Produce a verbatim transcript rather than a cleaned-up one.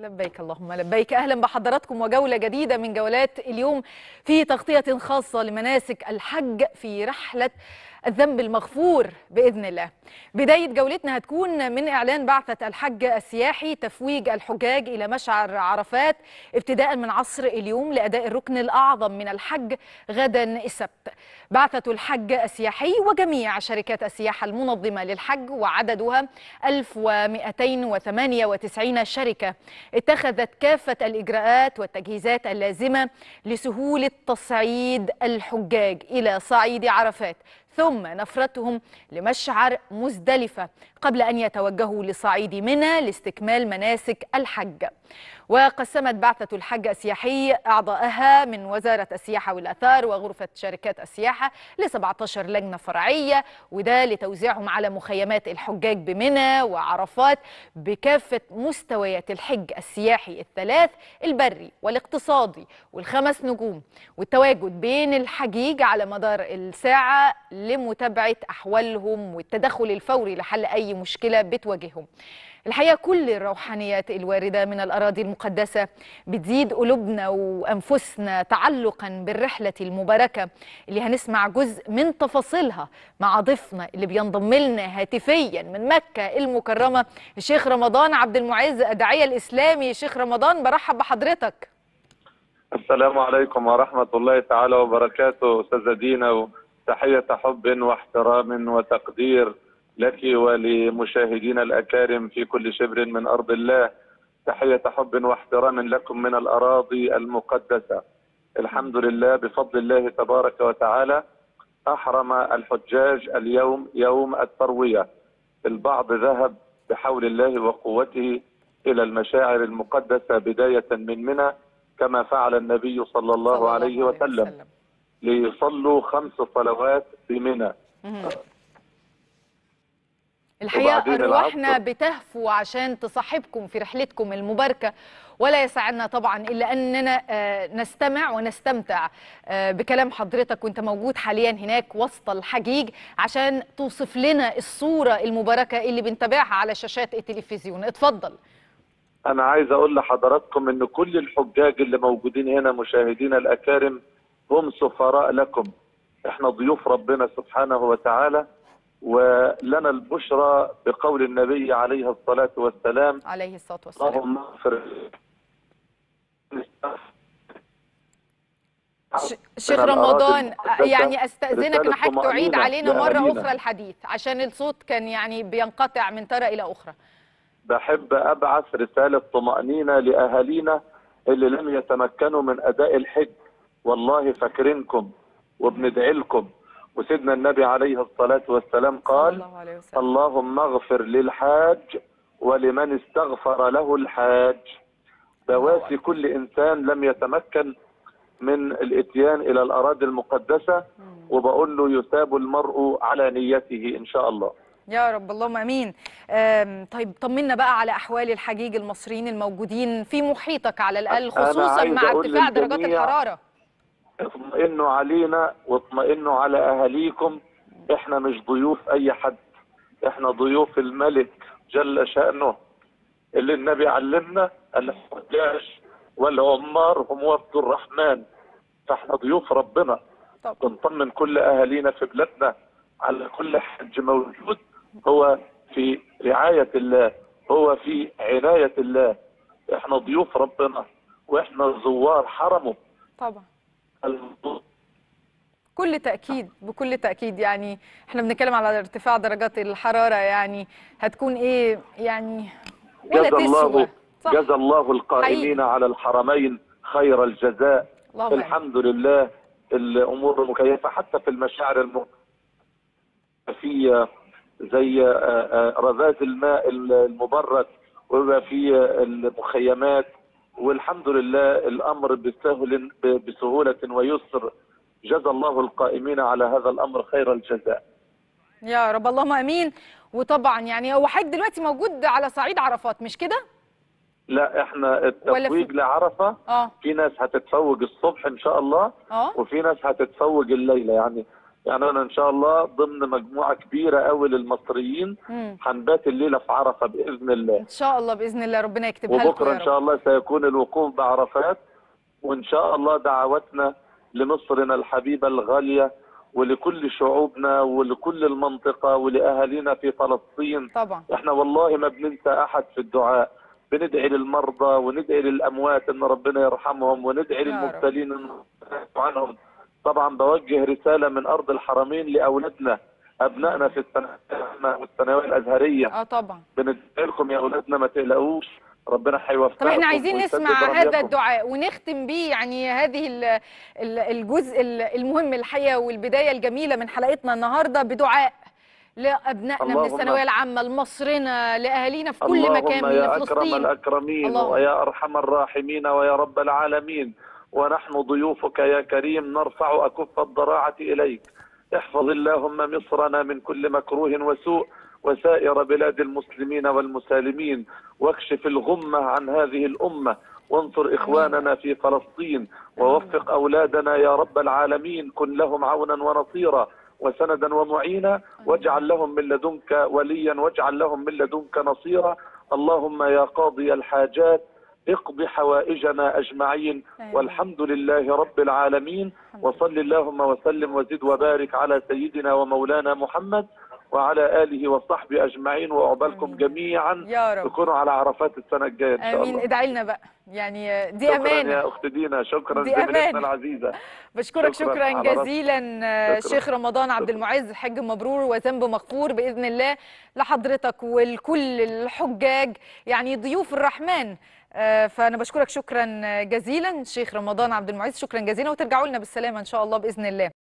لبيك اللهم لبيك. أهلا بحضراتكم وجولة جديدة من جولات اليوم في تغطية خاصة لمناسك الحج في رحلة الذنب المغفور بإذن الله. بداية جولتنا هتكون من إعلان بعثة الحج السياحي تفويج الحجاج إلى مشعر عرفات ابتداء من عصر اليوم لأداء الركن الأعظم من الحج غدا السبت. بعثة الحج السياحي وجميع شركات السياحة المنظمة للحج وعددها ألف ومئتين وثمانية وتسعين شركة اتخذت كافة الإجراءات والتجهيزات اللازمة لسهولة تصعيد الحجاج إلى صعيد عرفات ثم نفرتهم لمشعر مزدلفة قبل أن يتوجهوا لصعيد منى لاستكمال مناسك الحج. وقسمت بعثة الحج السياحي أعضائها من وزارة السياحة والآثار وغرفة شركات السياحة ل سبعة عشر لجنة فرعية، وده لتوزيعهم على مخيمات الحجاج بمنى وعرفات بكافة مستويات الحج السياحي الثلاث، البري والاقتصادي والخمس نجوم، والتواجد بين الحجيج على مدار الساعة لمتابعة أحوالهم والتدخل الفوري لحل أي مشكلة بتواجههم. الحقيقة كل الروحانيات الواردة من الأراضي المقدسة بتزيد قلوبنا وأنفسنا تعلقا بالرحلة المباركة اللي هنسمع جزء من تفاصيلها مع ضيفنا اللي بينضم لنا هاتفيا من مكة المكرمة الشيخ رمضان عبد المعز الداعية الإسلامي. شيخ رمضان برحب بحضرتك. السلام عليكم ورحمة الله تعالى وبركاته أستاذة دينا، تحية حب واحترام وتقدير لك ولمشاهدينا الأكارم في كل شبر من أرض الله. تحية حب واحترام لكم من الأراضي المقدسة. الحمد لله بفضل الله تبارك وتعالى أحرم الحجاج اليوم يوم التروية. البعض ذهب بحول الله وقوته إلى المشاعر المقدسة بداية من منى كما فعل النبي صلى الله عليه وسلم ليصلوا خمس صلوات بمنى. الحقيقة أرواحنا بتهفو عشان تصاحبكم في رحلتكم المباركة، ولا يسعدنا طبعا إلا أننا نستمع ونستمتع بكلام حضرتك وانت موجود حاليا هناك وسط الحجيج عشان توصف لنا الصورة المباركة اللي بنتابعها على شاشات التلفزيون. اتفضل. أنا عايز أقول لحضراتكم أن كل الحجاج اللي موجودين هنا مشاهدينا الأكارم هم سفراء لكم، احنا ضيوف ربنا سبحانه وتعالى، ولنا البشرى بقول النبي عليه الصلاة والسلام عليه الصلاة والسلام اللهم اغفر. شيخ رمضان يعني استأذنك، انا حاجة تعيد علينا مرة أخرى الحديث عشان الصوت كان يعني بينقطع من ترى إلى أخرى. بحب أبعث رسالة طمأنينة لأهالينا اللي لم يتمكنوا من أداء الحج، والله فاكرينكم وبندعي لكم. وسيدنا النبي عليه الصلاة والسلام قال الله عليه وسلم. اللهم اغفر للحاج ولمن استغفر له الحاج. بواسي كل إنسان لم يتمكن من الإتيان إلى الأراضي المقدسة، وبقول له يثاب المرء على نيته إن شاء الله يا رب. اللهم امين. طيب طمنا بقى على احوال الحجيج المصريين الموجودين في محيطك على الاقل، خصوصا مع ارتفاع درجات الحراره. اطمئنوا علينا واطمئنوا على اهاليكم، احنا مش ضيوف اي حد، احنا ضيوف الملك جل شانه اللي النبي علمنا الحجاج والعمار هم وفد الرحمن، فاحنا ضيوف ربنا. بنطمن كل اهالينا في بلادنا على كل حج موجود هو في رعاية الله، هو في عناية الله، احنا ضيوف ربنا واحنا زوار حرمه طبعا. بكل تأكيد بكل تأكيد. يعني احنا بنتكلم على ارتفاع درجات الحرارة، يعني هتكون ايه يعني ولا تسوى. جزا الله القائمين على الحرمين خير الجزاء. الحمد لله الامور مكيفة حتى في المشاعر الم... في زي رذاذ الماء المبرد ويبقى في المخيمات، والحمد لله الامر بسهل بسهوله ويسر. جزا الله القائمين على هذا الامر خير الجزاء يا رب. اللهم امين. وطبعا يعني هو حضرتك دلوقتي موجود على صعيد عرفات مش كده؟ لا احنا التفويج لعرفه آه. في ناس هتتفوج الصبح ان شاء الله آه. وفي ناس هتتفوج الليله، يعني يعني انا ان شاء الله ضمن مجموعه كبيره قوي للمصريين هنبات الليله في عرفه باذن الله. ان شاء الله باذن الله ربنا يكتبها لكم. وبكره ان شاء الله سيكون الوقوف بعرفات، وان شاء الله دعوتنا لمصرنا الحبيبه الغاليه ولكل شعوبنا ولكل المنطقه ولاهالينا في فلسطين. طبعا احنا والله ما بننسى احد في الدعاء، بندعي للمرضى وندعي للاموات ان ربنا يرحمهم، وندعي للمبتلين ان عنهم. طبعا بوجه رساله من ارض الحرمين لاولادنا ابنائنا في الثانويه الازهريه. اه طبعا بندعي لكم يا اولادنا ما تقلقوش، ربنا هيوفقكم. طب احنا عايزين نسمع هذا الدعاء ونختم بيه يعني هذه الجزء المهم الحقيقه والبدايه الجميله من حلقتنا النهارده بدعاء لابنائنا من الثانويه العامه لمصرنا لاهالينا في كل مكان في فلسطين. اللهم يا اكرم الاكرمين ويا ارحم الراحمين ويا رب العالمين، ونحن ضيوفك يا كريم نرفع أكف الضراعة إليك. احفظ اللهم مصرنا من كل مكروه وسوء وسائر بلاد المسلمين والمسالمين، واكشف الغمة عن هذه الأمة، وانصر إخواننا في فلسطين، ووفق أولادنا يا رب العالمين، كن لهم عونا ونصيرا وسندا ومعينا، واجعل لهم من لدنك وليا واجعل لهم من لدنك نصيرا. اللهم يا قاضي الحاجات اقض حوائجنا أجمعين، والحمد لله رب العالمين، وصل اللهم وسلم وزد وبارك على سيدنا ومولانا محمد وعلى آله وصحبه أجمعين، وأقبلكم جميعا تكونوا على عرفات السنة الجاية إن شاء الله. آمين. ادعي لنا بقى يعني، دي أمانة. شكرا يا أخت دينا، شكرا زميلتنا العزيزة. بشكرك شكرا, شكرا جزيلا الشيخ رمضان عبد المعز، حج مبرور وذنب مغفور بإذن الله لحضرتك ولكل الحجاج يعني ضيوف الرحمن. فأنا بشكرك شكرا جزيلا الشيخ رمضان عبد المعز، شكرا جزيلا، وترجعوا لنا بالسلامة إن شاء الله بإذن الله.